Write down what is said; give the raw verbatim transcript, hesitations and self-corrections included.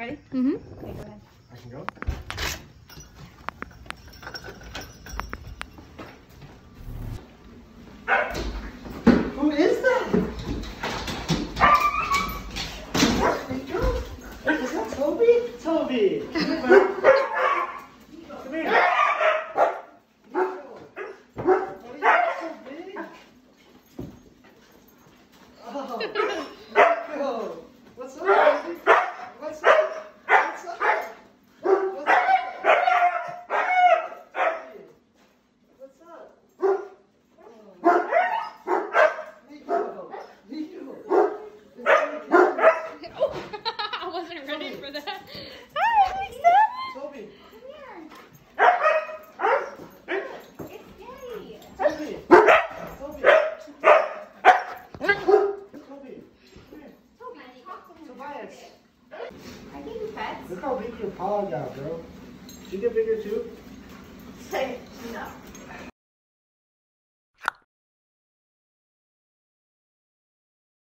Ready? Mm-hmm. Okay, go ahead. I can go? Who is that? Is that Toby? Toby! Come here. Tobias. I think pets. Look how big your paws are, bro. You get bigger too?